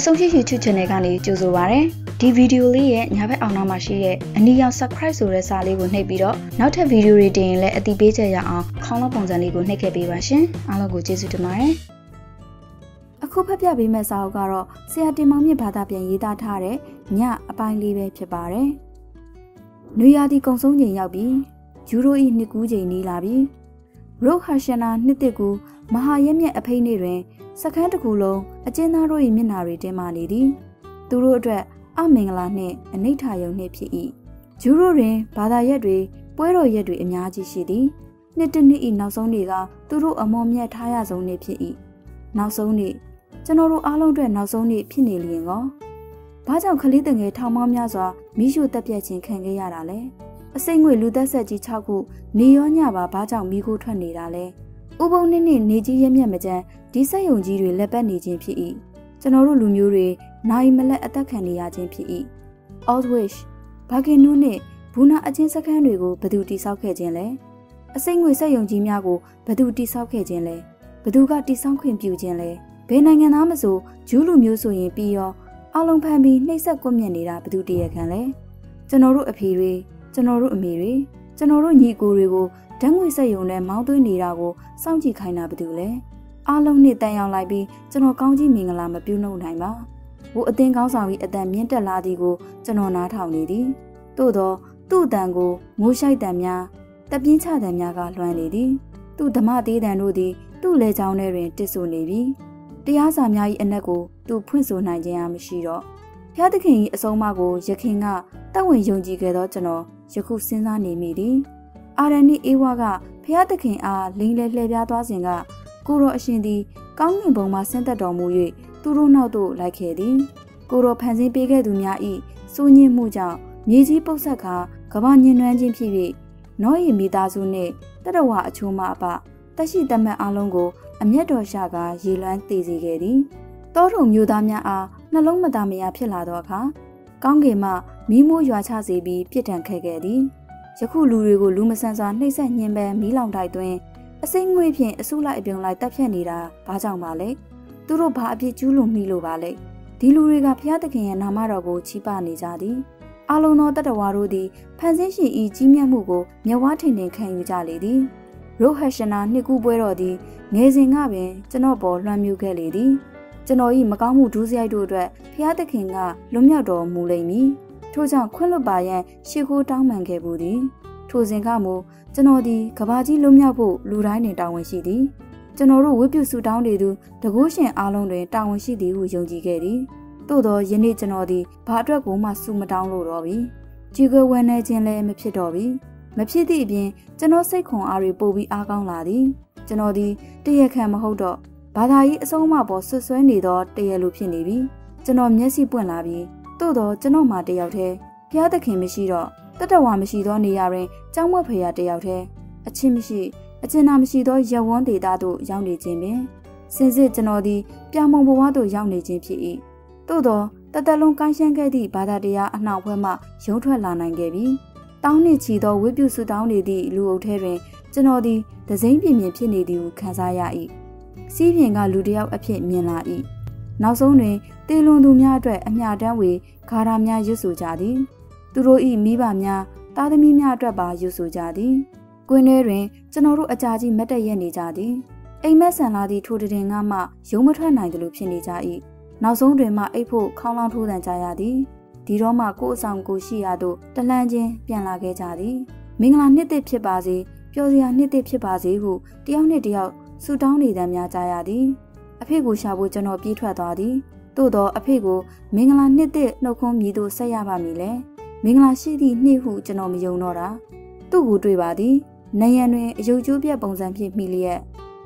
Associate YouTube channel kani chuzo bare. Di video liye nyabe awna ma shi ye aniyang subscribe so le sa li ko nai piro nauk tha video ri tin le ati pe chat ya aw khong law pongsan li ko nai khe pe ba shin. Aalo ko jesu tin mare. Akhu phap pya be ma sa ho ka ro Sya Tin Maung Myint ba da pyan yeda tha de nya apain li be phit bare. Nuya di kong song chin yauk bi. Euro I nit ku chin ni la bi. Rohashana nit tit ku maha yet myet aphai ni twin Second Kulo, a general minari de malady. Durodre, a minglane, a natayo nepi. Jurore, Bada Yedri, Puero Yedri Imaji Shidi. Nittany in Nausoniga, Duro a momia tires on nepi. Nausoni, General Alondre Nausoni Piniliango. Bada Kalidange Tamamiaza, Mishu Tapiachin Kangayarale. A single Ludasaji Chaku, Neonyaba Bada Migo Tranidale. Ubo Nini Niji Yamiamajan. This is the Jiri Leban Nijin P.E. General Lumuri, Naimele Atakani Yajin P.E. Old wish, Pakinune, Puna Ajin Sakanrigo, Paduti Saukajanle. A single Sayong Jimiago, Paduti Saukajanle. Paduga Disanquin Pujanle. Benang and Amazo, Julu Muso in Pio, Along Pambi, Nasa Comianida, Padutia Canle. General Apiri, General Amiri, General Nigurigo, Dangui Sayone, Maudu Nidago, Sanji Kaina Padule. Along need than young libe, General County Mingalam, a Puno Nima. Who attend Gausawi at the Mienta Ladigo, General Natao Lady. Todo, two dango, Mushai Damia, the Pinta Damiaga, one lady. Two Damati than Rudy, two legendary Tiso Navy. The Asamia and Nago, two Prince of Nigeria Mishiro. Here the king is Omago, Jakinga, that when Yonji Gado General, Jaku Sina Nimidi. Arani Iwaga, Pierre the king are Lingle Levia Dwazinga. Guru Ashindi, Gangi Boma Santa Domuye, Duro Nado like Hedi, Guru Panzi Bega Dumyai, Sunyi Muja, Miji Bosaka, Kabanyin Ranjin Pivi, Noi Midazune, Tadawa Achuma Apa, Tashi Dame Alongo, Amyato Shaga, Yilan Tizi Gedi, Toro Mudamya A, Nalong Madamia Piladoka, Gangi Ma, Mimo Yachazibi, Pietan Kegedi, Shaku Lurigo Lumasansa, Nisa Nyembe, Milan Daitwen. A sing way pin a soul like being like Tapianida, Bajang Valley, Duro Papi Julu Milo Valley, Diluriga Piataki and Namarago Chipani Jadi, Alono Tatawarudi, Pansishi E. Jimia Mugo, Niawatin Kang Jalidi, Rohashana Nikuberodi, Nezing Abbey, Janobo Ramuke Lady, Janoi Magamu Duzia Dudre, Piatakinga, Lumiado Mulemi, Tozan Quello Bayan, Shiko Dangmanke Budi, Tozingamu. Janodi, Kabaji Lumyapo, Lurine Down Shidi. Janoro whip you so down they do, the Goshen Alone Down Shidi, who Yonji Gedi. Todo Yeni Janodi, Padra Goma Suma Download Robbie. Jigger when I generally Mepsidobi. Mepsidi being Janor Secon Ari Bobi Agon Ladi. Janodi, they came a hold up. But I saw my boss so any dot, they are looking navy. Janor Messi Buenabi. Todo Janoma de Aute. Piata came Mishiro. Tatawamashido Niare, Jangwa Pia de Aute, a Chimishi, a Chenamishido Yawan de Dado, Yamli Jimmy, Sense Genodi, Piamon Wado Yamli Jimpi. Todo, Tatalon Kanshankadi, Badadia, and now Wema, Shotra Lana Gaby. Downy Chido will be so downly the Luoterre, Genodi, the same Pimmy Pinny do Kazayai. Seeing a Ludia appeared Mianai. Now only, they Lundu Miadre and Miadawi, Karamia Yusu Jadi. Duro I Mibamia, Tadamia Draba Yusu Jadi. Gwenerin, Janoru Ajaji Meta Yeni Jadi. A mess and ladi toted in Ama, Yomatra Night Lupini Jai. Now Zondrema Apo, Kalan to than Jayadi. Diroma Gosan Goshiado, the Lanjin, Pianlage Jadi. Mingla Nite Pibazi, Piozia Nite Pibazi, who, the only deal, so downly than Jayadi. A pego shabu Jano Pitra Dadi. Dodo a pego, Mingla Nite no com Yido Sayaba Mile. Mingla Shidi Nihu Janomi Yonora. Tugu Dribadi, Nayanwe Yojubia Bonzampi Milia.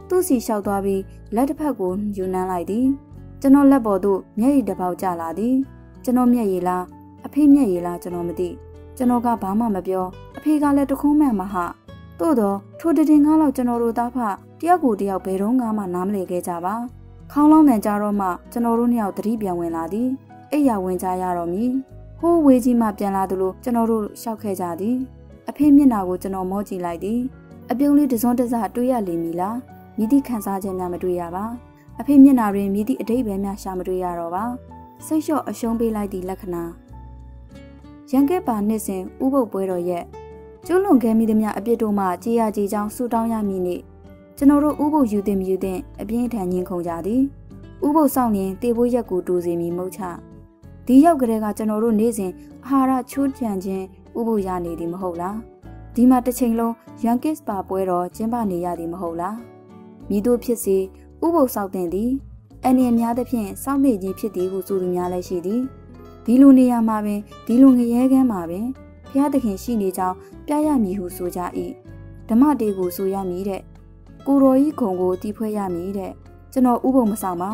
Tusi Shaudabi, Latapagun, Yunaladi. Jano Labodu, Mary Dabao Jaladi. Janomia Yila, a Pimia Yila Janomadi. Janoga Bama Mabio, a Piga Letokome Maha. Dodo, Todingala Janoro Dapa, Diago Dia Perongama Namle Gejaba. Kaulon and Jaroma, Janorunia Tribia Wenadi. Eya Wenjayaromi. Who waging my pianadulu, General Shaukajadi? A pimminago General Moji Lady. A billy disorders are duya limila. Midi Kansaja Namadriava. A pimminari midi a day by Mashamadriarova. စိတ်လျှော့အရှုံးပေးလိုက်သည့်လက္ခဏာရန်ကဲပါနှစ်စဉ်ဥပုပ်ပွဲတော်ရဲ့ကျူးလွန်ခဲ့မိသည်များအပြစ်တို့မှကြေးရကြေးကြောင်းဆူတောင်းရမည်နှင့်ကျွန်တော်တို့ဥပုပ်ယူသည်မယူသည်အပြင်းထန်ညှင်းခုန်ကြသည်ဥပုပ်ဆောင်ရင်တေဘိုးရက်ကိုတူစီမီမုတ်ချဒီရောက်ကလေးကကျွန်တော်တို့နေ့စဉ်အာဟာရချိုးပြန်ခြင်းဥပုပ်ရနေသည်မဟုတ်လားဒီမှာတစ်ချိန်လုံးရန်ကဲပါပွဲတော်ကျင်းပနေရသည်မဟုတ်လားမိတို့ဖြစ်စေဥပုပ်ဆောင်တင်သည်အနည်းအများသဖြင့်စောင့်နေခြင်းဖြစ်သည်ဟုဆိုသူများလည်းရှိသည်ဒီလိုနေရာမှာပင်ဒီလိုငရဲခန်းမှာပင်ဘုရားသခင်ရှိနေကြောင်းပြရမည်ဟုဆိုကြ၏ဓမ္မတေကိုဆိုရမည်တဲ့ကိုတော်ဤခုံကိုတီးဖွဲ့ရမည်တဲ့ကျွန်တော်ဥပုံမဆောင်ပါ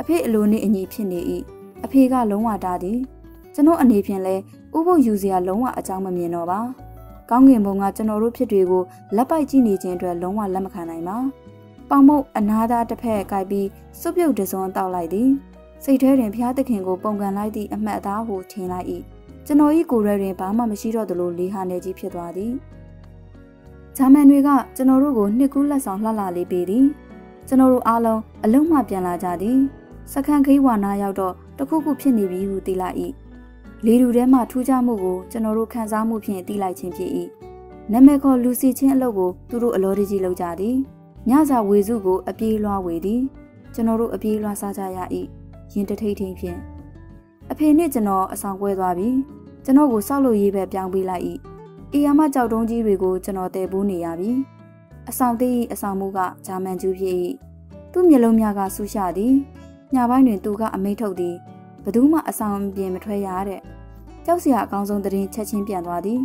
အဖေအလိုနှင့်အညီဖြစ်နေ၏အဖေကလုံးဝတားသည်ကျွန်တော်အနေဖြင့်လဲဥပုံယူစရာလုံးဝအကြောင်းမမြင်တော့ပါကောင်းကင်ဘုံကကျွန်တော်တို့ဖြစ်တွေကိုလက်ပိုက်ကြည့်နေခြင်းအတွက်လုံးဝလက်မခံနိုင်ပါပေါင်မုတ်အနာသားတစ်ဖက်ကိုက်ပြီးစွပ်ပြုတ်တစွန်းတောက်လိုက်သည်စိတ်ထဲတွင်ဘုရားသခင်ကိုပုံကန်လိုက်သည့်အမှတ်အသားကိုထင်လိုက်၏ကျွန်တော်ဤကိုယ်ရဲတွင်ဘာမှမရှိတော့သလိုလေဟာနယ်ကြီးဖြစ်သွားသည်ဂျာမန်တွေကကျွန်တော်တို့ကိုနှစ်ကူးလက်ဆောင်လှလှလေးပေးသည်ကျွန်တော်တို့အားလုံးအလုံးမှပြန်လာကြသည်စခန်းခိဝါနာရောက်တော့တခုခုဖြစ်နေပြီဟုသိလိုက်၏လေတူထဲမှထူးခြားမှုကိုကျွန်တော်တို့ခံစားမှုဖြင့်သိလိုက်ခြင်းဖြစ်၏နာမည်ခေါ်လူစီချင်းအလုပ်ကိုသူတို့အလောတကြီးလုပ်ကြသည်ညစာဝေစုကိုအပြေးလွှားဝေသည်ကျွန်တော်တို့အပြေးလွှားစားကြရ၏ရင်တထိတ်ထိန်ဖြင့်အဖေနှင့်ကျွန်တော်အဆောင်ကွဲသွားပြီကျွန်တော်ကိုစောက်လို့ရေးပဲပြောင်းပေးလိုက်၏အီယာမကြောက်တုံးကြီးတွေကိုကျွန်တော်တဲပိုးနေရပြီအဆောင်သေး၏အဆောင်မူကဂျာမန်ကျူးဖြစ်၏သူ့မျက်လုံးများကဆူရှာသည်ညပိုင်းတွင်သူကအမိန့်ထုတ်သည်ဘသူမှအဆောင်ပြင်မထွက်ရတဲ့ကြောက်စရာအကောင်းဆုံးသတင်းချက်ချင်းပြန်သွားသည်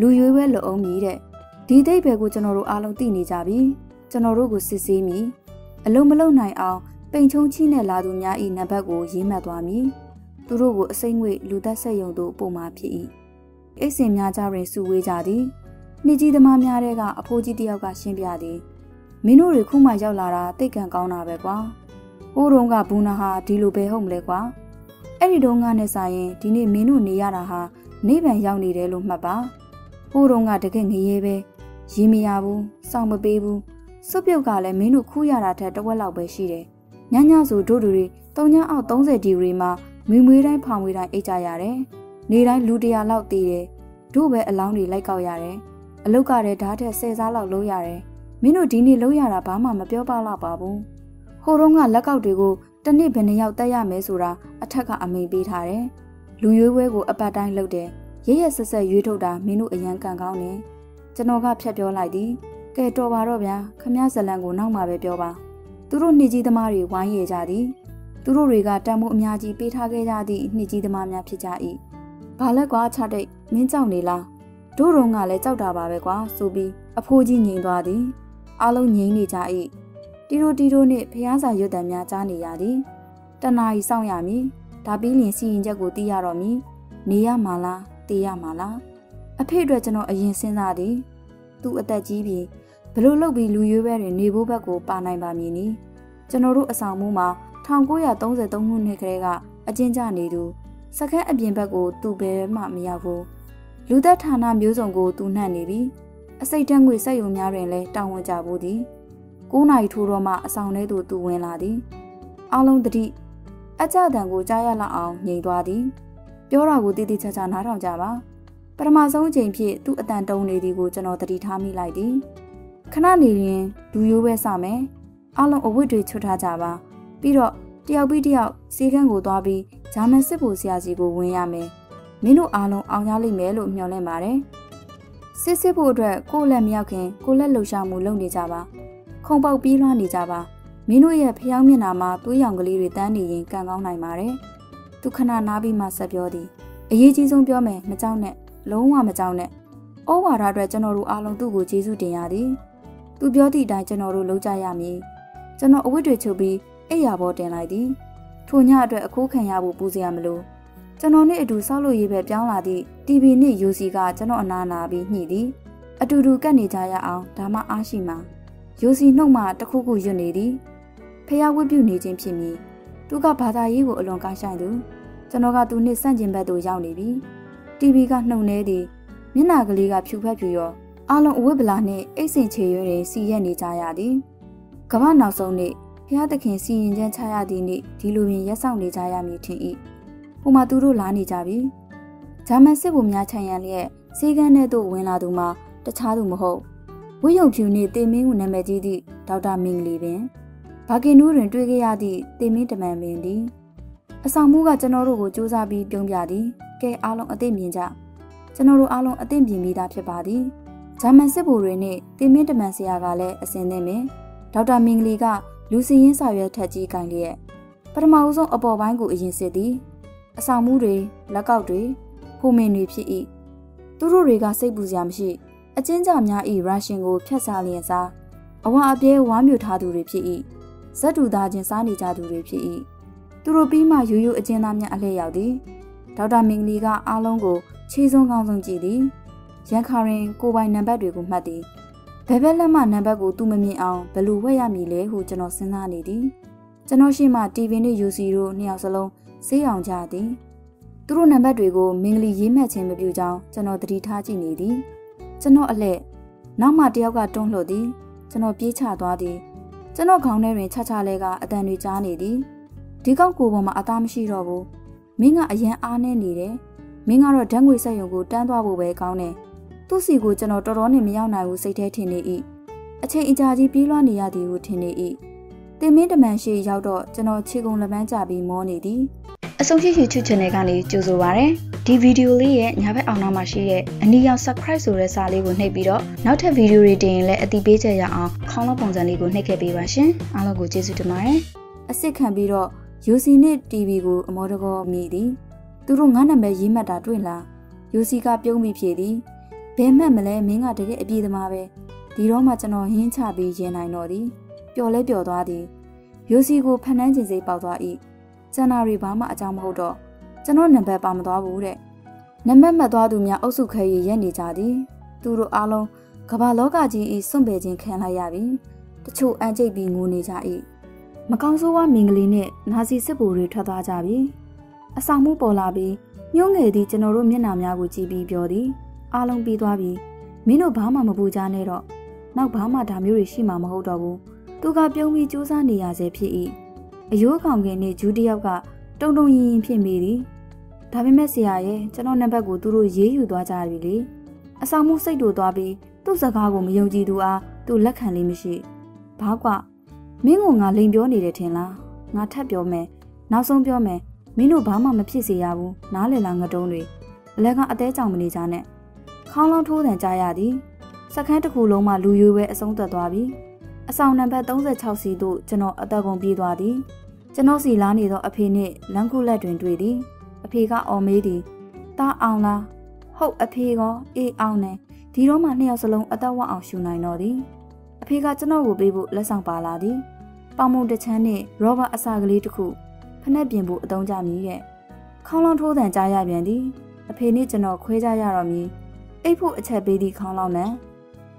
လူရွေးပဲလုံအောင်မြည်တဲ့ဒီဒိတ်ပဲကိုကျွန်တော်တို့အားလုံးသိနေကြပြီကျွန်တော်တို့ကိုစစ်ဆေးမိအလုံးမလုံးနိုင်အောင်ပိန်ချုံချိနဲ့လာသူများ၏နံပါတ်ကိုရေးမှတ်သွားမိသူတို့ကိုအစိမ့်ငွေလူသက်ဆက်ယုံတို့ပုံမှာဖြစ်၏အိတ်စင်များကြတွင်စုဝေးကြသည်နှစ်ကြီးသမားများတဲ့ကအဖိုးကြီးတယောက်ကရှင်းပြသည်မင်းတို့တွေခုမှရောက်လာတာတိတ်ကံကောင်းတာပဲကွာဟိုးတုန်းကဘူနာဟာဒီလိုပဲဟုတ်မလဲကွာအဲ့ဒီတုန်းကနဲ့ဆိုင်ရင်ဒီနေ့မင်းတို့နေရတာဟာနိဗ္ဗာန်ရောက်နေတယ်လို့မှတ်ပါဟိုးတုန်းကတကယ်ငရေပဲရေးမရဘူးစောင့်မပေးဘူးစွပ်ပြုတ်ကလည်းမင်းတို့ခူးရတာထက်တစ်ဝက်လောက်ပဲရှိတယ်။ညညဆိုတို့တွေတုံညာအောက်30ဒီဂရီမှာမီမွေးတိုင်းဖောင်မွေးတိုင်းအိတ်ကြရတယ်။နေတိုင်းလူ100လောက်တည်တယ်။တို့ပဲအလောင်းတွေလိုက်ကောက်ရတယ်။အလုတ်ကလည်းဓာတ်ထက်10စားလောက်လုံးရတယ်။မင်းတို့ဒီနေ့လုံးရတာဘာမှမပြောပါလောက်ပါဘူး။ဟိုတုန်းကလက်ကောက်တွေကိုတစ်နေ့ဘယ်နှယောက်တက်ရမယ်ဆိုတာအထက်ကအမိန့်ပေးထားတယ်။လူရွေးပွဲကိုအပတ်တိုင်းလုပ်တယ်။ရရဆက်ဆက်ရွေးထုတ်တာမင်းတို့အရန်ကံကောင်းတယ်။ကျွန်တော်ကဖြတ်ပြောလိုက်သည်။ကဲတော်ပါတော့ဗျာခမရဇလန်ကိုနောက်မှပဲပြောပါသူတို့နှစ်ကြီးသမားတွေဝိုင်းရကြသည်သူတို့တွေကတန်ဖိုးအများကြီးပေးထားခဲ့ကြသည့်နှစ်ကြီးသမားများဖြစ်ကြ၏ဘာလဲကွာချတိတ်မင်းကြောက်နေလားတို့တို့ကလည်းကြောက်တာပါပဲကွာဆိုပြီးအဖိုးကြီးငြိမ်သွားသည်အားလုံးငြိမ်နေကြ၏တီရိုနှင့်ဖျားစာရွတ်တံများကြားနေရသည်တနာရီစောင့်ရမည်ဒါပြီးရင်စီရင်ချက်ကိုသိရတော့မည်နေရမှာလားတေးရမှာလားအဖေအတွက်ကျွန်တော်အရင်စဉ်းစားသည်သူ့အသက်ကြီးပြီဘလို့လုပ်ပြီးလူရွေးပဲတွင်နေဖို့ဘက်ကိုပါနိုင်ပါမည်နီကျွန်တော်တို့အဆောင်မှုမှာ1933ခုနှစ်ကလေးကအကျဉ်းချနေသူစခန်းအပြင်ဘက်ကိုသူ့ဘဲမှမရောက်ဘူးလူသက်ဌာနမျိုးစုံကိုသူနှံ့နေပြီအစိတ်တန်းငွေစက်ယုံများတွင်လည်းတောင်းဝန်ကြဘူးသည်9နာရီထိုးတော့မှအဆောင်ထဲသို့သူဝင်လာသည်အားလုံးတတိအကြတံကိုကြားရလောက်အောင်ငြိမ်သွားသည်ပြောတာကိုတိတိကျကျနားထောင်ကြပါပထမဆုံးချိန်ဖြစ်သူ့အတန်တုံနေသည်ကိုကျွန်တော်တတိထားမိလိုက်သည်ခဏနေရင်လူရိုးပဲစမယ်အလုံးအဝတ်တွေချွတ်ထားကြပါပြီးတော့တယောက်ပြီးတယောက်စီကန်းကိုသွားပြီးဂျာမန်စစ်ဖို့ဆရာကြီးကိုဝင်ရမယ်မင်းတို့အလုံးအောင်ရလိမ့်မယ်လို့မျှော်လင့်ပါတယ်စစ်ဖို့အတွက်ကိုယ့်လက်မရောက်ခင်ကိုယ့်လက်လှုပ်ရှားမှုလုပ်နေကြပါခုံပေါက်ပြေးလွှားနေကြပါမင်းတို့ရဲ့ဖျောင်းမျက်နှာမှာသွေးရောင်ကလေးတွေတန်းနေရင်ကံကောင်းနိုင်ပါတယ်သူခဏနားပြီးမှဆက်ပြောသည်အရေးကြီးဆုံးပြောမယ်မကြောက်နဲ့လုံးဝမကြောက်နဲ့ဩဝါဒအတွက်ကျွန်တော်တို့အားလုံးသူ့ကိုကျေးဇူးတင်ရသည်သူပြောသည့်အတိုင်းကျွန်တော်တို့လုပ်ကြရမည်ကျွန်တော်အဝတ်တွေချုပ်ပြီးအိပ်ရာပေါ်တင်လိုက်သည်ထိုညအတွက်အခိုးခံရဖို့ပူစရာမလိုကျွန်တော်နှင့်အတူဆောက်လို့ရေးပဲပြောင်းလာသည့်တီဗီနှင့်ယူစီကကျွန်တော်အနာနာပြီးညှိသည်အတူတူကပ်နေကြရအောင်ဒါမှအားရှိမှာယူစီနှုတ်မှတခုခုရွတ်နေသည်ဖျားဝတ်ပြုနေခြင်းဖြစ်မည်သူကဘာသာရေးကိုအလွန်ကားရှိုင်သူကျွန်တော်ကသူနှင့်ဆန့်ကျင်ဘက်သို့ရောက်နေပြီတီဗီကနှုတ်နေသည်မျက်နှာကလေးကဖြူဖက်ဖြူရောအလုံးအဝတ်ပလာနှင့်အိတ်စင်ချေရွဲတွေစီရက်နေကြရသည်ကမ္ဘာနောက်ဆုံးနေ့ Pia the King seen in Gentile Dini, Diluin Yasangi Jayami T. Umaduru Lani Jabi. Jamasi Wumyachayan, Seganedo Winaduma, the Chadumuho. We don't you need the moon and medidi, Dauda Ming living. Paginur and Twiggyadi, they meet a man bindi. A Samuga Janoro Josabi Pyongyadi, Gay Along a Deminja. Janoro Along a Dembi that your body. Jamasibu Rene, they meet a man Siagale, a Sendeme. Dauda Ming Liga, Lucy inside Taji Ganglier. But a mouse above Wango is in city. A Samure, Lagoudre, who may reap she eat. Duru Riga say Buziamshi. A ginger e rushing old Casalienza. I want a beer one mutadu repeat. Sadu Dajin Sani Jadu repeat. Durobima you a genamia aleadi. Dauda Ming Liga Alongo, Chison Ganson Gidi. Jankarin, go by Nabadrigo Madi. Pebelama Nabago to me out, Beluwaya Mile, who Janosina lady. Janoshima divini Yusiro near Salon, say on Jadi. Duru Nabadrigo, Mingli Yimet him a blue down, Janotri Taji needy. Jano ale. Now my deoga don't lodi. Jano picha dwadi. Jano counterin chacha lega at the new janidi. Digan kuboma atam she robo. Minga a yen ane nide. Minga or dangwisa yogo dandwabu way gone. Tusi good jano doroni miyana will say tene e. A che ijaji pilani yadi would tene e. They made a man she yaudo, Jano chigon lamanja be more needy. Associate to Chenegani, Josovare, D video Lee, Nabe Anamashi, and Nian surprise or a sally would make it up. Not a video reading let a debate ya, call upon the legal naked be washing, and go Jesus to marry. A sick can be up, using it, Divigo, Modago, Midi, Durungana be Yima da Dwilla, Yusika Pyomi Piedi, Ben Mamele, Minga de Ebi the Mave, Diromatano Hinta be Yen I Noddy, Piole Biodadi, Yusigo Pananzi Bauda. Janari Bama Ajam Hodo. Janon Nabe Bamda Wure. Namemba Dadumia Osuke Yendi Jadi. Duru Alo Kabalogaji is Sumbejin Kanayabi. The two Anjay Binguni Jai. Makansoa Mingline, Nazi Seburi Tadajabi. Asamu Polabi. Young Lady General Minamia Wujibi Biodi. Along Bidwabi. Mino Bama Mabuja Nero. Now Bama Damurishima Hodabu. Duga Biomi Josani as a P.E. A Yokangane, Judiaga, don't ye in Pimidi. Tavimessiae, Janonabago Duru ye, you doajarili. A Samu say do dobi, do Sagago Mioji doa, do Lakanli Mishi. Pagua Mingunga limbioni retina, not tap your me, now some your me, Minu Bama Mapisiabu, Nale Langa donri, Lega ade Jaminijane. Kalon told and Jayadi. Sakatakuloma Luyue as on the dobi. A sound number don't the Chelsea do, Jano Adagon Bidwadi. Janosi Lani do a penny, Langu Ladrin Dwidi, a piga or midi. Ta auna, ho a pigo, e aune, Tiroma near salon Adawa Ashunai Noddy. A piga Jano will be lesson balladi. Bamu de Chene, Robert Asagli to cook. Penebian book don't jam me yet. Colon told and Jaya Bendi, a penny Jano Quaja Yarami. A put a chabidi colonel.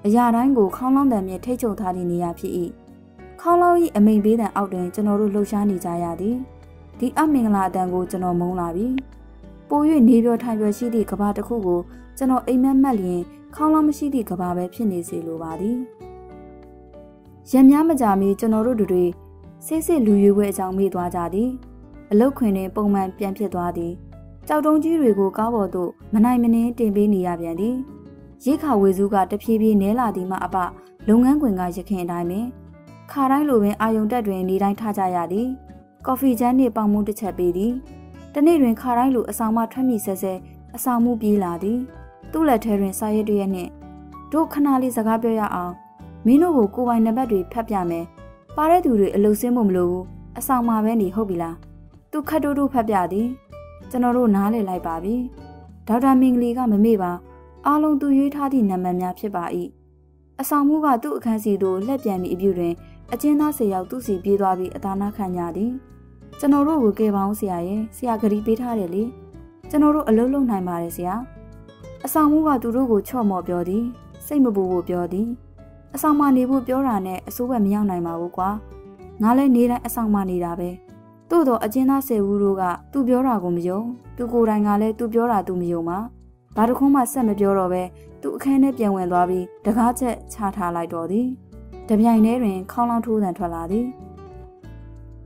A yarango, how long them yet take your taddy near P.E. Coloy and maybe then out in General Luciani Jayadi. The Amingla then go General Molabi. Boy, need your time your shitty cabata cugo, General Amen Malian, column shitty cababe pinisi lubadi. Yamyamajami, General Dudri, Sese Luyu Wajang Midwajadi, a loquine bowman Piampiadwadi. Jadonji Rigo Gawado, Manamine de Beniabiadi. Yeka Wizuga the PB Nela Dima Abba, Lunganguinga Yakin Dime, Karai Luin Ayon Dadrin Nidai Tajayadi, Coffee Jani Bamu de Chabidi, the Nirin Karai Lu Asama Tremi Sese, Asamu B Ladi, Dula Terrin Sayadiane, Do Canali Zagabia Al, Minovo Guai Nabadri Papiame, Paraduri Elosimum Lu, Asama Vendi Hobila, Do Kadodu Pabiadi, Janoro Nale Lai Babi, Dauda Ming Liga Mamiba. Along do you taddy namamia pibai. A samuga do can see do let yami iburin, a jena say out to see bidabi atana canyadi. Janoro will give out siae, siagari bitali. Janoro a lolo nine marasia. A samuga do rogo chomo biodi, same boo biodi. A samani would biorane, a suwa miang nine mawuqua. Nale nira a samani dabe. Dodo a jena say wuruga, do bioragumio, do go rangale, do biora do mioma. Barukoma sent a bureau, do can it be when lobby, the gate, chata like doddy. The young airing, call on to the toiladi.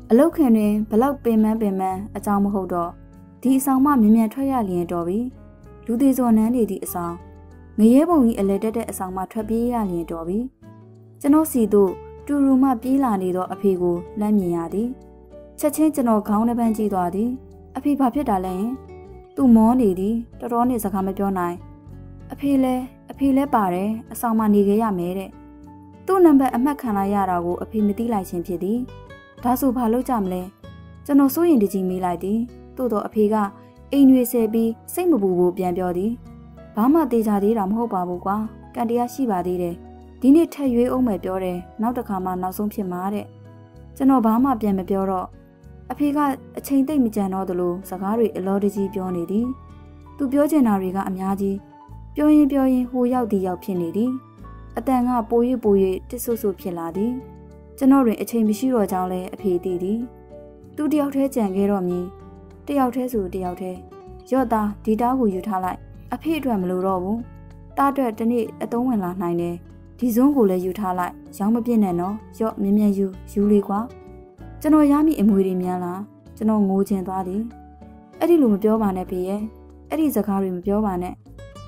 A low cane, Palak Bema Bema, a town holder. Tea sang mammy me a trialian doby. 2 days on a lady a song. Mayabo a letter a sang ma trabialian doby. Genosi do, 2 rooma bilani do a pigo, lamiadi. Chachin general count a banji doadi. A pea papita lane. 2 more lady, the ron is a comedonae. A pile bare, a sang ma nigaya made it. 2 number a macana yarago, a pimity lighting pity. Tasu Palo Jamle. Jono so in the Jimmy Lady, Toto Apiga, Inu Sebi, Same Bubu Bianbiodi. Bama de Jadi Ramho Babugua, Gandia Shiba dide. Didn't tell you, oh my biore, now the Kama now some Pimare. Jono Bama Biambioro. Apiga, a chain de Mijano de Lu, Sagari, Elodigi Bionidi. To Biojana Riga Amyaji. Bioin Bioin, who yell the yell pinidi. A danga boy boy, Tisusu Piladi. Janori a chain Mishiro Jale, a PDD. Do the outre Jangero me. The outre su the outre. Yoda, Didago Utala. A pedram Luro. Dada Dani at Owen La Nine. Tizongule Utala. Yama Bieneno. Yot Mimia you, Juliqua. Jano Yami Emudi Miala. Jano Mojin Badi. Eddie Lum Biovane Pie. Eddie Zakari Biovane.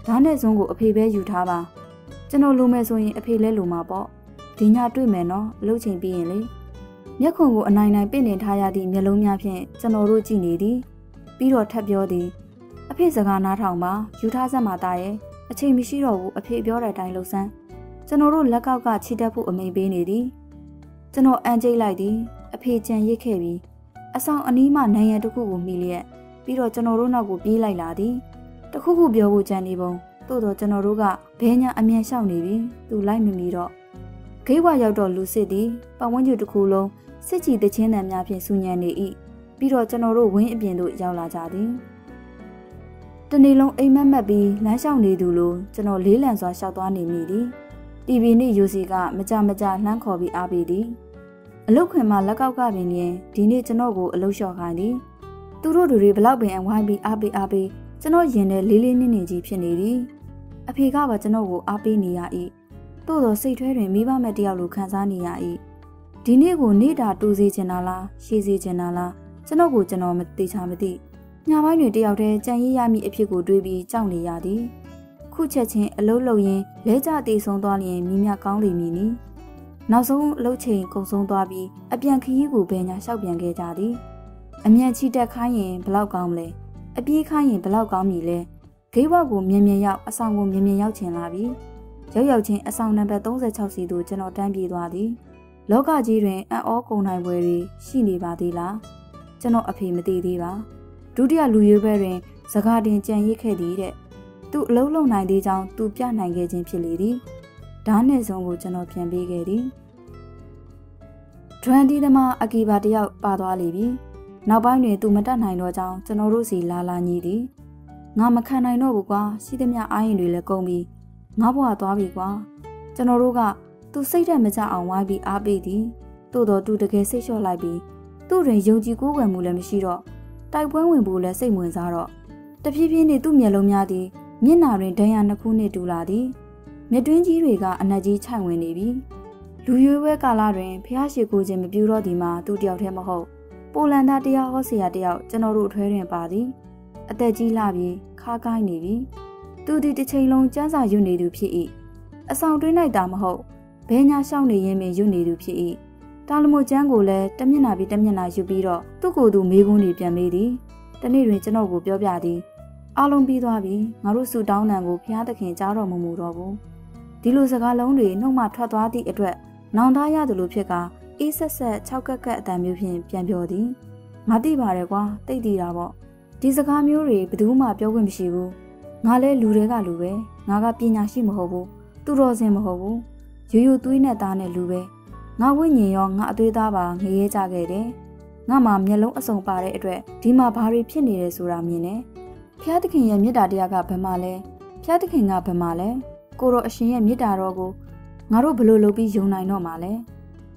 Dane Zongo a Pibe Utaba. Jano Lumezoin a Pile Lumabo. Dina do meno, looting beanly. Yakongo a 9 bin in Tayadi, Melomia Pin, Sanoruji needy. Biro tabiodi. A pisagana tamba, Utaza matae, a chain Mishiro, a pibiora dilosan. Sanoru lakaga chidapu may be needy. Sano anjay lady, a page and ye kevi. A song anima naya to cuckoo milliet. Biro Janoruna would be like ladi. The cuckoo biogu janibo, Todo Janoruga, Pena a mere shall needy, do like me miro. Kewa Yado Lucidi, but when you to Kulo, Siti the Chen and Yapian Sunyan they eat. Biro Janoro win Biendo Yala Jadi. The Nilong Amen Baby, Lanshang de Dulu, Janor Lilans or Shadwani Midi. Divini Yusiga, Majamaja, Lankobi Abidi. A loquema Lakauka Vinye, Dini Janogo, a Losho Hadi. Duro to Riblabi and Wabi Abi Abi, Janor Yene Lily Niji Pianidi. A Pigaba Janogo Abi Nia eat. Todo say trading Miba Media Lucanzania e. Dinego nida dozi genala, shizi genala, Sanogo genomati tamati. Yamani deote, Janyami epigo dubi, Jangli yadi. Kuchachin, a low loyin, Leja de Sondali, Mimia Gangli mini. Nazon, low chain, Gosong Dabi, a Biankigo Benya Shabianke daddy. A Mianchi de Kayen, Blau Gamle, a Bia Kayen, Blau Gamile. Gawago Mimia Yap, a sango Mimia Yachin labi. Yo Chin a sound number don't the Chelsea do General Danby Wadi. Loga Jirin and all go night weary, she niba dila. General Apim diva. Dudia Luyu wearing, Sagardin Jan Yike did it. Do low low 90 down, do pian nage in Pilidi. Danes on wood General Pian Bigadi. Trendy the ma Akiba diao Badwa Libi. Now by me do Madana no down, General Rosie la la needy. Now Macana no gua, see them ya iron will go me. Naboa Dawigua. Janoruga, to say that Maja and Wabi Abidi, Todo do the case your libi. Do the Yogi go and Mulam Shiro. Type when we bull as same ones are. The Pipini do Mielomiadi, Minari Diana Kune do Ladi. Medrinji Riga and Naji Changwe Navy. Do you wear Galarin, Piashi goes in Buro Dima, do the Altemaho. Polanda dia Hosia dia, Janoru Terran Badi. A Deji Labi, Kagai Navy. Do the chain long chance you need to pee. A sound to night damn ho. Pena sound the yame you need to pee. Talmo jango le, Damina be Damina you beat up. To go to Miguni Piamidi. The name Janogo Biadi. Along Bidabi, Marusu down and go Piata King Jaro Mumurobo. Dilusaga lonely, no matter what the address. Nandaya the Lupica, is a set Chaka cat than you pin Piambiodi. Madi Baregua, they did our. Disaga Muri, Beduma Biogum Shibu. Nale Lurega Lube, Naga Pinashi Mohobo, Duroze Mohobo, Juyu Duina Dane Lube, Nawin Yong, Aduidaba, Yeta Gede, Namam Yellow Asong Pare Edre, Dima Pari Pinide Suramine, Piatakin Yamida Diaga Pemale, Piatakin Apemale, Goro Ashiam Yidarogo, Naro Bulubi Yunai no Male,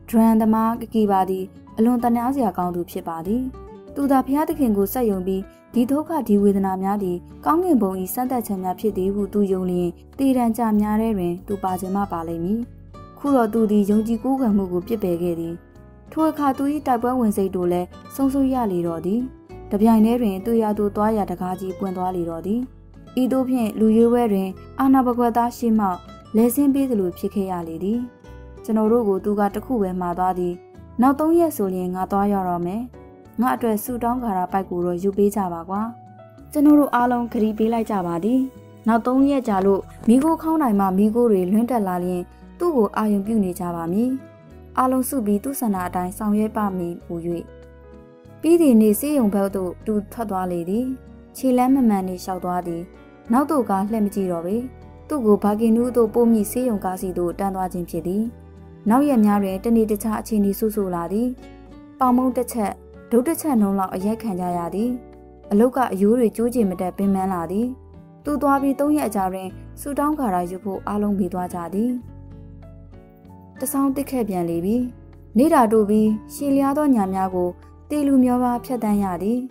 Dran the Mark Gibadi, Alontanazia Gandu Pibadi, Duda Piatakin go Sayombi. Ditoka di with Namyadi, Gangibo is Santa Chanapidi who do Yoli, did and Jamyare, do Bajama Balemi. Kuro do the Yogi Gugamugu Pibegedi. Tour Katui Tabon when they do le, Sonsu Yali Roddy. The Pianerian, Tuyadu Toya Takaji, Puentwali Roddy. Idopian, Luyu wearing, Anabagadashi ma, Lesson Big Lu Pikea lady. Sanorugo do got a cool with my daddy. Now don't yes, only in Atoya Rome. Not dress so down Carapaguro, you be Tabagua. Sanoru alone could be like Tabadi. Now don't yet, Jalo, Migo Kona, my Migo, Rental Lali, Tugo, I am beauty Tabami. Along Subi to Sana dine some ye bami, Uy. Biddy Nisi on Beldo do Tadwa lady. She lemon man is Shadwadi. Now do got lemity robby. Tugo Paginudo Bomi see on Gasido, Danwajin Pedi. Now ye married and need a touch in the Susu ladi. Palmo the chat, do the chat no lock a yakanyadi. A look at you rejuji with a piman ladi. Do dwabi don't yet jarring, so down carajupo along bidwajadi. The sound the Cabian Libby. Nida dobi, Shiliado Yamago, de Lumiova Piadanyadi.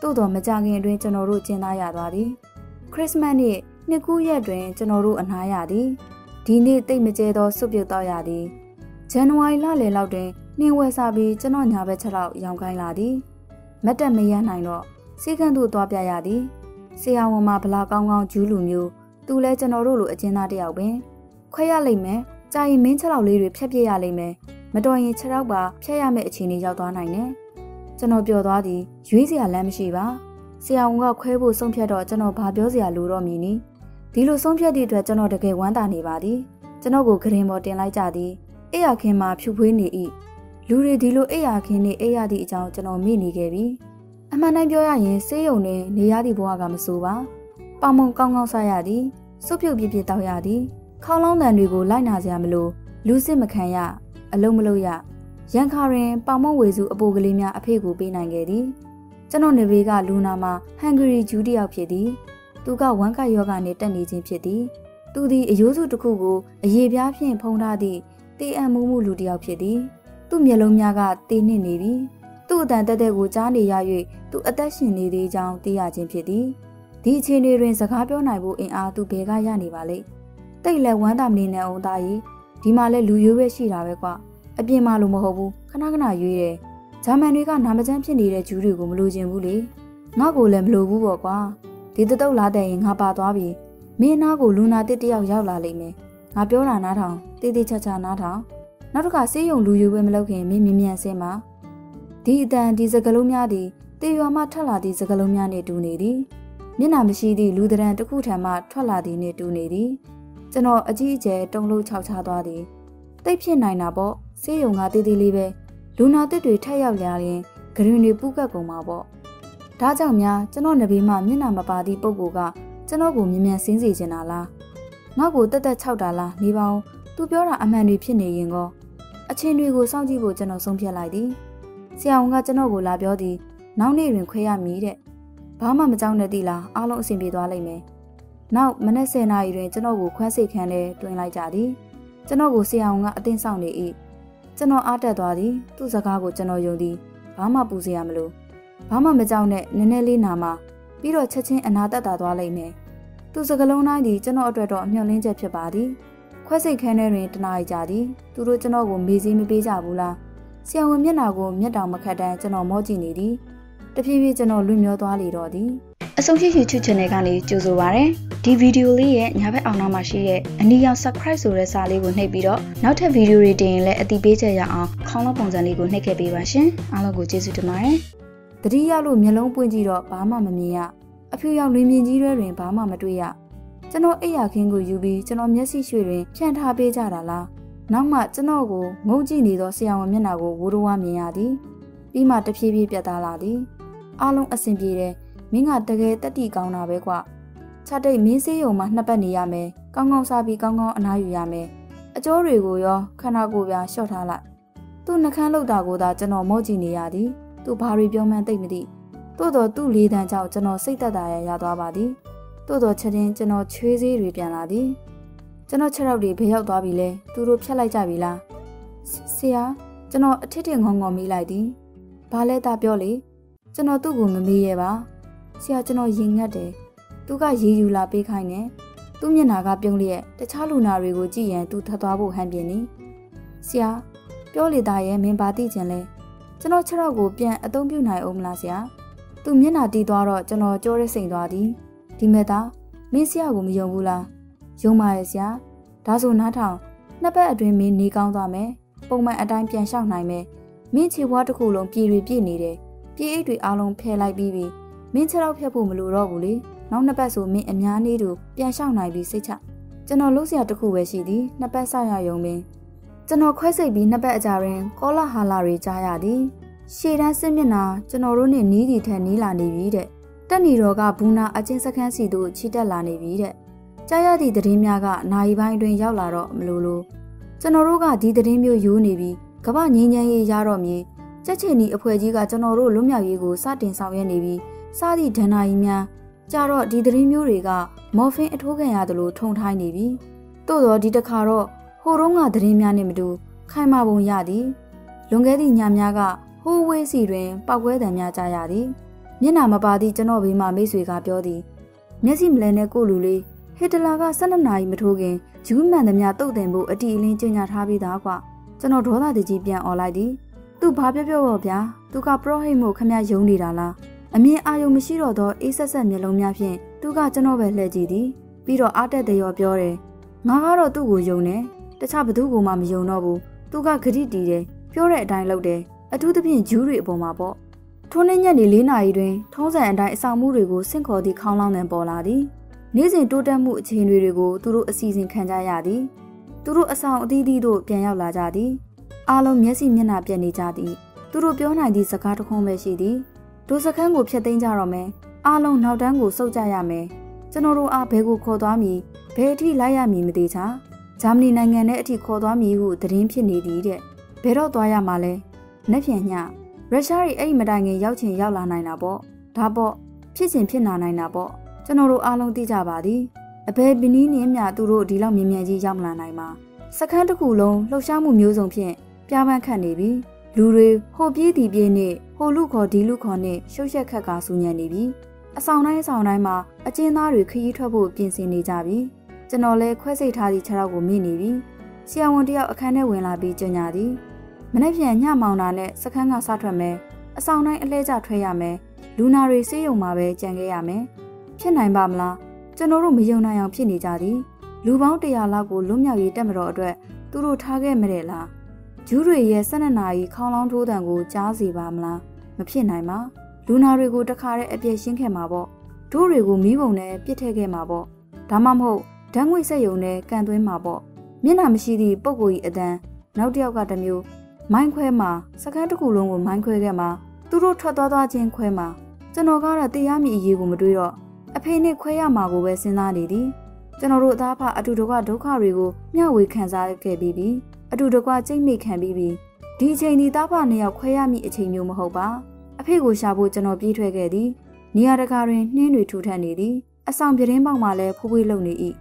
Todo Majagi and Genoru Jenayadadi. Chrismani, Niku Yadrin, Genoru and Hayadi. Dini de Majedo Subyadayadi. Genuai Lale Laudin, Niwasabi, Genonia Betal, Yangai Ladi. Madame Yanino, Sigandu Dobiadi. Siawama Blagang Julumu, do let Genoru a Jenadi away. Quia lime, Jai mental liri pepia lime, Madoni Teraba, Pia Mechini Yadonine. General Biodadi, Juizia Lam Shiva, Sianga Quebo Sompiado, General Pabiosia Luro Mini, Dilo Sompia did to a general decay one danny body, General Cream or Den like Daddy, Ea came up to windy eat. Luri Dilo Ea kini Ea di Jan, General Mini Gaby. A man named Yoyan, say only, Niadi Boagam Suva, Pamon Gangon Sayadi, Supio Bibi Tayadi. How long then we go line as Yamalo, Lucy Macaya, Alomaloya, Yankarin, Palmo Wezu, Abogalimia, Apego, Benangedi, General Nevega, Lunama, Hungary, Judy, Alpiedi, Duga Wanka Yoga, Netanese in Piedi, Dudi, Yozu to Kugo, a Yabia Pian Pondadi, De Amumu Ludi Alpiedi, Du Mielomiaga, De Nevi, Du Dandego Jani Yaye, Du Adashin Lady Jan, Diajin Piedi, Di Chene Rains a Cabio Naibo in Ardu Bega Yani Valley. They let one damn in old die. Dimale Luyu Shirabequa. A Bimalu Mohobu, Kanagana Yure. Tamanica Namajan did a Jurigum Lujan Wuli. Nago lem Lubuqua. Did the Dola de in Habatabi. Me Nago Luna did the Yala lime. Nabiora Nata, did the Chacha Nata. Naruka say on Luyu Wemloke, Mimi and Sema. Did then Dizagalumyadi, de Yamatala Dizagalumiane Dunedi. Ninamishi di Lutheran to Kutama, Toladi ne Dunedi. General Ajije don't look out hardy. They pin nine abo, say young at the deliver. Luna did retire yali, Green Buga Gomabo. Tajamia, General Nabima, Minamabadi Boguga, General Gumimian Sinzi Genala. Nago that Chaudala, Nivao, Dubiora a man repinning yingo. A chain we go soundivo General Sompia lady. Sianga General Labiodi, now nearing Quaya meet. Pama Majana Dilla, along Simbidwaleme. Now, Manessa and I ran to know Quasi Candy doing like Jadi. The novel say I'm not a thing sound they eat. The no other daddy, to Zagago General Yodi, Pama Buziamlo. Pama Majane, Neneli Nama, Bido Chachin and Ada Dadwale me. To Zagalona, the general dread of Miolin Jepabadi. Quasi Candy ran to Nai Jadi, to do the novel busy me Bijabula. See how Minago, Midam Macada, General Moji Nidi. The PV General Lumio Dali Roddy. Associate YouTube channel Gani Juzovare, D video Lee, Nave Anamashi, and Niam subscribe to Resali will make video, not a video reading let at the beta ya column ponzanigo naked be washing, Alago Jesu to Mare. The Dialo Melon Punjiro, Bama Mamia, a few young women Jira in Bama Maduya. General Ea Kingo Yubi, General Messi Shirin, Chant Habe Jarala. Nama Tanogo, Moji Nido Siam Menago, Wurua Miadi. Bima the Pibi Piataladi. Along Assembly. Minga Dagay Tati Gauna Bequa. Tade Miseo Mahnapani Yame, Gangon Sabi Gangon and Ayuyame. A Jorigo, Kanaguvia, Shotala. သူနှခမ်းလှုပ်တာကိုသာကျွန်တော်မော့ကြည့်နေရသည်။သူဘာတွေပြောမှန်းသိမသိ။သို့တော်သူ့လေတံကြောင့်ကျွန်တော်စိတ်သက်သာရသွားပါသည်။သို့တော်ချက်ချင်းကျွန်တော်ချွေးစည်းတွေပြန်လာသည်။ကျွန်တော်ခြေထောက်တွေဘယ်ရောက်သွားပြီလဲ။သူတို့ဖြတ်လိုက်ကြပြီလား။ဆရာကျွန်တော်အထစ်ထစ်ငုံငုံမိလိုက်သည်။ဘာလဲသားပြောလေ။ကျွန်တော်သူ့ကိုမမေ့ရပါ။ဆရာကျွန်တော်ရင်ငတ်တယ်။သူကရေယူလာပေးခိုင်းတယ်။သူ့မျက်နှာကပြုံးလျက်တခြားလူနာတွေကိုကြည့်ရင်သူထပ်သွားဖို့ဟန်ပြင်းနေ။ဆရာပြောလေသားရဲ့မင်းဘာသိချင်လဲကျွန်တော်ခြေထောက်ကိုပြန်အသုံးပြုနိုင်အောင်မလားဆရာသူမျက်နှာတီးသွားတော့ကျွန်တော်ကြောရဲစိန်သွားသည်ဒီမဲ့သားမင်းဆရာကိုမယုံဘူးလားယုံပါရဲ့ဆရာဒါဆိုနားထောင်နှစ်ပတ်အတွင်းမင်းနေကောင်းသွားမယ်ပုံမှန်အတိုင်းပြန်လျှောက်နိုင်မယ်မင်းခြေဘွားတစ်ခုလုံးပြည်နေတယ်ပြည်အိတ်တွေအားလုံးဖယ်လိုက်ပြီးမင်းခြေထောက်ဖြတ်ဖို့မလိုတော့ဘူးလေနောက်နှစ်ပတ်ဆိုမင်းအများနေ့တို့ပြန်လျှောက်နိုင်ပြီးစိတ်ချကျွန်တော်လုံးဆရာတစ်ခုပဲရှိသည်နှစ်ပတ်ဆောက်ရယုံမင်းကျွန်တော်ခွဲစိတ်ပြီးနှစ်ပတ်အကြာတွင်ကောလာဟာလာတွေကြားရသည်ရှေ့တန်းစစ်မျက်နှာကျွန်တော်တို့နှင့်နီးဒီထက်နီးလာနေပြီတဲ့တက်နီတော်ကဘူနာအချင်းစခန်းစီသို့ချီတက်လာနေပြီတဲ့ကြားရသည့်သတင်းများကနိုင်ပိုင်းတွင်ရောက်လာတော့မလိုလိုကျွန်တော်တို့ကဒီသတင်းမျိုးယူနေပြီးကမ္ဘာငြိမ်းချမ်းရေးရတော့မြေချက်ချင်းဒီအဖွဲ့ကြီးကကျွန်တော်တို့လွတ်မြောက်ရေးကိုစတင်ဆောင်ရွက်နေပြီးစသည့်ဒဏ္ဍာရီများကြတော့ဒီသတင်းမျိုးတွေကမော်ဖင်းအထိုးခံရသလိုထုံထိုင်းနေပြီသို့တော့ဒီတစ်ခါတော့ဟိုတုန်းကသတင်းများနဲ့မတူခိုင်မာပုံရသည်လွန်ခဲ့သည့်ညများကဟိုဝေးစီတွင်ပောက်ကွဲသံများကြားရသည်မျက်နှာမပါသည့်ကျွန်တော်ဘေးမှမိတ်ဆွေကပြောသည်မျက်စိမလဲနဲ့ကိုလူလေးဟစ်တလာက12နာရီမထိုးခင်ဂျူးမှန်သမျှတုတ်တင်ဖို့အတီအလင်းကြင်ညာထားပြီးသားကွာကျွန်တော်ဒေါသတကြီးပြန်អော်လိုက်သည်သူဘာပြောပြောပေါ့ဗျာသူကပရောဟိတ်မို့ခမရုံနေတာလားအမြင်အာရုံမရှိတော့သောအေးဆက်ဆက်မျက်လုံးများဖြင့်သူကကျွန်တော်ပဲလှည့်ကြည့်သည်ပြီးတော့အားတက်တရော်ပြောတယ်ငါကတော့သူ့ကိုယုံတယ်တခြားဘသူကမှမယုံတော့ဘူးသူကဂရိတီတယ်ပြောတဲ့အတိုင်းလုပ်တယ်အထူးသဖြင့်ဂျူးတွေအပေါ်မှာပေါ့ထိုနေ့ညနေ4နာရီတွင်ထုံးစံအတိုင်းအဆောင်မှုတွေကိုဆင့်ခေါ်သည့်ခေါင်းလောင်းသံပေါ်လာသည်နေ့စဉ်တိုးတက်မှုအခြေအနေတွေကိုသူတို့အစီအစဉ်ခံကြရသည်သူတို့အဆောင်အသီးသီးတို့ပြန်ရောက်လာကြသည်အားလုံးမျက်စိမျက်နှာပြက်နေကြသည်သူတို့ပြောနိုင်သည့်စကားတစ်ခုပဲရှိသည်ဒိုစခန်းကိုဖျက်သိမ်းကြတော့မယ်အားလုံးနောက်တန်းကိုစုပ်ကြရမယ်ကျွန်တော်တို့အားဘယ်ကိုခေါ်သွားမည်ဘယ်အထိလိုက်ရမည်မသိချာဂျာမနီနိုင်ငံနဲ့အထိခေါ်သွားမည်ဟုသတင်းဖြစ်နေသည်တဲ့ဘယ်တော့သွားရမှာလဲနက်ဖြန်ညရုရှားတွေအဲ့ဒီမတိုင်ခင်ရောက်ချင်ရောက်လာနိုင်တာပေါ့ဒါပေါ့ဖြစ်ချင်ဖြစ်နိုင်တာပေါ့ကျွန်တော်တို့အားလုံးသိကြပါသည်အဘယ်ပနီးနင်းများသူတို့ဒီလောက်မြင်မြန်ကြီးရောက်မလာနိုင်မှာစခန်းတစ်ခုလုံးလှုပ်ရှားမှုမျိုးစုံဖြင့်ပြားပန်းခတ်နေပြီလူတွေဟိုပြေးဒီပြေးနဲ့ဟိုလူခေါ်ဒီလူခေါ်နဲ့ရှုပ်ရှက်ခတ်ကာဆူညံနေပြီအဆောင်တိုင်းမှာအကျဉ်းသားတွေခရီးထွက်ဖို့ပြင်ဆင်နေကြပြီကျွန်တော်လည်းခွဲစိတ်ထားသည့်ခြေထောက်ကိုမိနေပြီ။ဆရာဝန်တယောက်အခန်းထဲဝင်လာပြီးကြင်ညာသည်။မနေ့ပြန်ညမောင်တာနဲ့စခန်းကစထွက်မယ်။အဆောင်တိုင်းအလဲကျထွက်ရမယ်။လူနာတွေဆေးရုံမှာပဲကြံခဲ့ရမယ်။ဖြစ်နိုင်ပါမလား။ကျွန်တော်တို့မယုံနိုင်အောင်ဖြစ်နေကြသည်။လူပေါင်း100လောက်ကိုလွတ်မြောက်ရေးတက်မတော်အတွက်သူတို့ထားခဲ့မတဲ့လား။ဂျူးတွေရဲ့12နာရီခေါင်းလောင်းထိုးတံကိုကြားစီပါမလား။မဖြစ်နိုင်ပါ။လူနာတွေကိုတခါတည်းအပြည့်ရှင်းခဲ့မှာပေါ့။တို့တွေကိုမီးပုံနဲ့ပစ်ထည့်ခဲ့မှာပေါ့။ဒါမှမဟုတ်ဓာတ်ငွေ့ဆက်ယုံနဲ့ကန်သွင်းမှာပေါ့မျက်နှာမရှိသည့်ပုံကိုယ်ကြီးအတန်းနောက်တစ်ယောက်ကတစ်မျိုးမိုင်းခွဲမှာစကန်းတစ်ခုလုံးကိုမိုင်းခွဲခဲ့မှာသူတို့ထွက်သွားချင်းခွဲမှာကျွန်တော်ကတော့တရားမြည်အရေးကိုမတွေးတော့အဖေနဲ့ခွဲရမှာကိုပဲစဉ်းစားနေသည်ကျွန်တော်တို့အသားဖအတူတကွဒုက္ခတွေကိုမျှဝေခံစားခဲ့ပြီးပြီအတူတကွကြိတ်မိခံပြီးပြီဒီအချိန်ဒီသားဖနှစ်ယောက်ခွဲရမည့်အချိန်မျိုးမဟုတ်ပါအဖေကိုရှာဖို့ကျွန်တော်ပြေးထွက်ခဲ့သည်နေရာတကာတွင်နှင်းတွေထူထပ်နေသည်အဆောင်ပြတင်းပေါက်မှာလည်းဖိုးဖွေးလုံနေ၏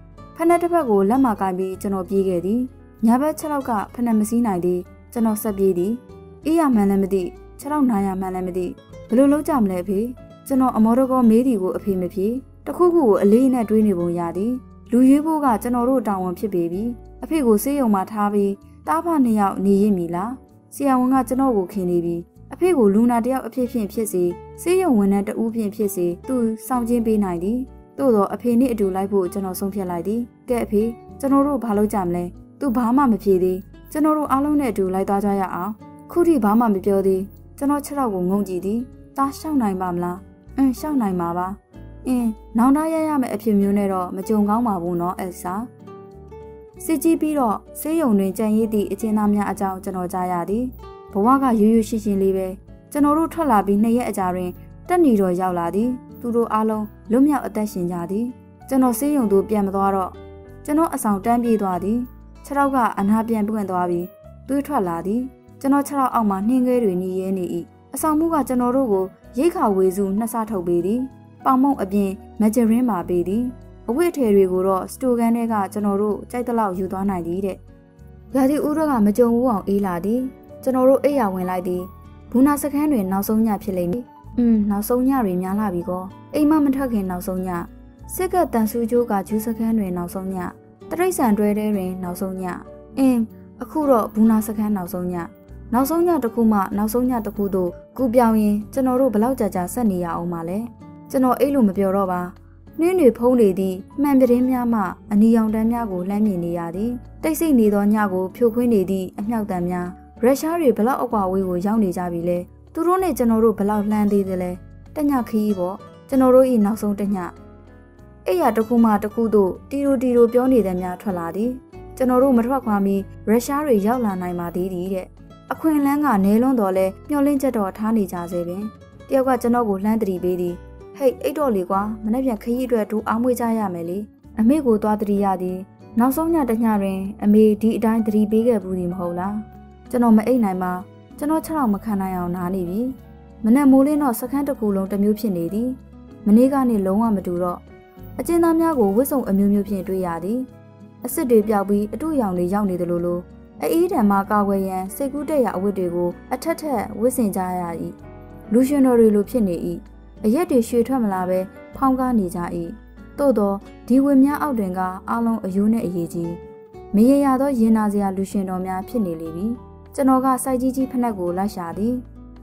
ဖနက်တစ်ဖက်ကိုလက်မကိုင်ပြီးကျွန်တော်ပြေးခဲ့သည်။ညာဘက်6လောက်ကဖနက်မစည်းနိုင်သည်။ကျွန်တော်ဆက်ပြေးသည်။အေးရမှန်းလည်းမသိ၊6လောက်နားရမှန်းလည်းမသိ။ဘယ်လိုလုပ်ကြမလဲဖေ။ကျွန်တော်အမောတကောမေးသည်ကိုအဖေမဖြေ။တခုခုကိုအလေးနဲ့တွေးနေပုံရသည်။လူရွေးဖို့ကကျွန်တော်တို့တာဝန်ဖြစ်ပေပြီ။အဖေကိုဆေးရုံမှာထားပြီးတားဖနှစ်ယောက်နေရည်မီလား။ဆရာဝန်ကကျွန်တော်ကိုခင်နေပြီ။အဖေကိုလူနာတယောက်အဖြစ်ဖြင့်ဖြစ်စေ၊ဆေးရုံဝန်ထမ်းတဦးဖြင့်ဖြစ်စေသူစောင့်ခြင်းပေးနိုင်သည်။သို့တော့အဖေနဲ့အတူလိုက်ဖို့ကျွန်တော်ဆုံးဖြတ်လိုက်သည်။ကဲအဖေကျွန်တော်တို့ဘာလုပ်ကြမလဲ။သူဘာမှမဖြေသေး။ကျွန်တော်တို့အားလုံးနဲ့အတူလိုက်သွားကြရအောင်။ခုထိဘာမှမပြောသေး။ကျွန်တော်ခြေထောက်ကိုငုံကြည့်သည်။သားရှောက်နိုင်ပါမလား။အင်းရှောက်နိုင်ပါပါ။အင်းနောင်တရရမယ့်အဖြစ်မျိုးနဲ့တော့မကြုံကောင်းပါဘူးနော်အက်ဆာ။စစ်ကြီးပြီးတော့ဆေးရုံတွင်ကြံရည်သည့်အကျဉ်းသားများအကြောင်းကျွန်တော်ကြားရသည်။ဘဝကရိုးရိုးရှင်းရှင်းလေးပဲ။ကျွန်တော်တို့ထွက်လာပြီး2ရက်အကြာတွင်တက်နီတော်ရောက်လာသည်။သူတို့အားလုံးလွတ်မြောက်အသက်ရှင်ကြသည်ကျွန်တော်ဆေးရုံသို့ပြန်မသွားတော့ကျွန်တော်အဆောင်တန်းပြေးသွားသည်ခြေထောက်ကအနာပြန်ပွင့်သွားပြီးသွေးထွက်လာသည် Jano chara ama ningeru ni yenei. Asamuga jano rogo yeka wezu nasato bedi. Pamong abin majerima bedi. Away terry guro stuganega jano ro chaitala yudana dide. Gadi uraga majo wong iladi. Jano ro ea win ladi. Puna secondary now so nya pilemi. Now so nya rimya labigo. A moment hugging now so nya. Second than sujo got you secondary now so nya. 300 now so nya. Akuro Buna Sakan Nausonia. Nausonia to Kuma, Nausonia to Kudo, Gubiawi, General Belauja Sania Omale. General Elum Bioroba. Nunu Polidi, Mamberim Yama, and Nion Damiago Laminiadi. They say Nidoniago, Puquinidi, and Nagdamia. Reshari Belauqua, we were young Javile. Turone General Belau Landidele. Danyaki, General in Nausonia. Ea to Kuma to Kudo, Diru Bioni Damia Traladi. General Matraquami, Reshari Yala Naima did a queen langa nailon dole, no linchet or tani jazebe. Diawa Janogo landri bedi. Hey, Edoligua, Manavia Kaidra to Amwijaya Meli, Amigo Dadriadi, Nausonia Danyare, and me did dine three bigger budim hola. Janoma Enaima, Janotara Macanaya on Hanibi, Manamulino Sacantaculon the Mupian lady, Manigani Longa Maduro. A Jenamiago whistle a Mupian Duyadi. A city Biawi, a 2 young the Lulu. A eat and mark our way and say good day at Widigo, a tatter, whistling Jayai. Lucianori Lupini, a yeti shoot Tamalabe, Pangani Jai. Todo, Diwimia Aldringa, along a unit yiji. Meyado Yenazia Lucianomia Pini Livi, Janoga Saiji Panago Lashadi,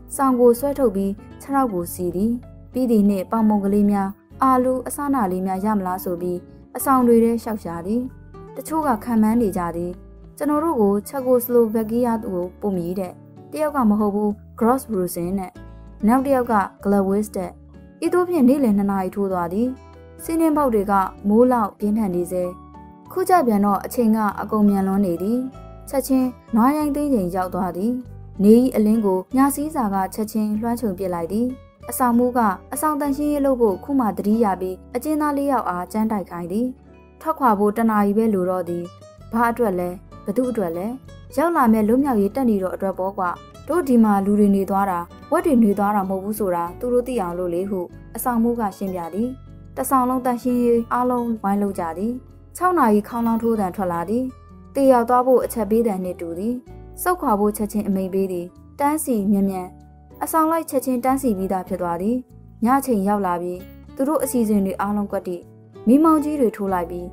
Sango Swetobi, Tarago Sidi, Bidi Ne Pamogalimia, Alu, Asana Limia Yamla Sobi, a sound reader Shakshadi. The Choga Kamandi Jadi, Janorogo, Chagoslo Vagiado, Pomide, Diaga Mahobu, Cross Bruce in it. Now Diaga, Glawiste. Ethiopian Dylan and I to Dadi, Sinin Baudiga, Mula, Pinhandize, Kujabiano, Chinga, Agomianon Edi, Chachin, Noyang Ding Yauadi, Ni Elingo, Nasi Zaga, Chachin, Rancho Biladi, Asamuga, Asantanshi Logo, Kuma Driabi, Ajina Liao, Jandai Kaidi. Takwa and I will rodi. Padrele, Badudrele, Yala me lumia yetaniro draboga, Dodima lurini dora, what in Nidara Mobusura, Durutia Lolehu, a Samuga Shimyadi, the Salon Dashi, Alon, Milo Jadi, Sauna Kalantu than Traladi, they are double a tabi than it dudi, Soquabo Chachin and Maybidi, Dancy Mimia, a sound like Chachin Dancy Vida Pedwadi, Yachin Yalabi, Duru a season the Alon Gotti. Mimoji Ritulabi.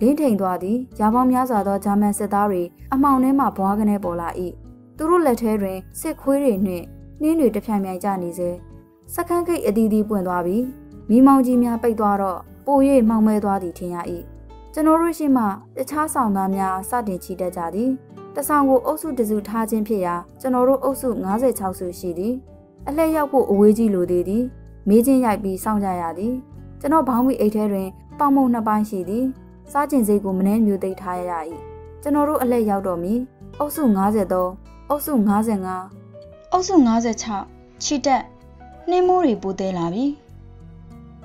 Linting Dwadi, Yabam Yazada Jaman Sedari, a mounema Bogane Bola E. Duru lettering, say query ne, Ninu de Pamia Janize. Sakanke Edidi Buendabi, Mimoji Mia Bedwaro, Boye Mame Dwadi Tina E. Janorishima, the Chasanamia Sadinchi de Jadi, the Sango also desert Hajin Pia, Janoro also Naze Tausu Shidi, Aleyapo Ueji Ludidi, Majin Yabi Sanjayadi, Janobami Eterin. Pamon Nabanshidi, Sergeant Zegumen, you de Tayai. General Alay Yaudomi, also Nazedo, also Nazena, also Nazeta, Chita, Nemori Bude Lavi.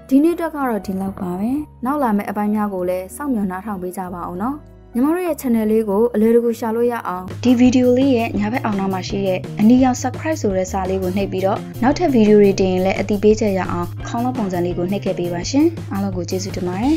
Dinita Carotin Lacame, now Lame Abanyagole, Samuel Nata Bijaba or no? Nemoria Chaneligo, a little Shaloya. The video lay and have it on a machine, and the young surprise or a sally will never be up. Not a video reading let the beta ya. Call upon the legal naked be rushing. I'll go to tomorrow.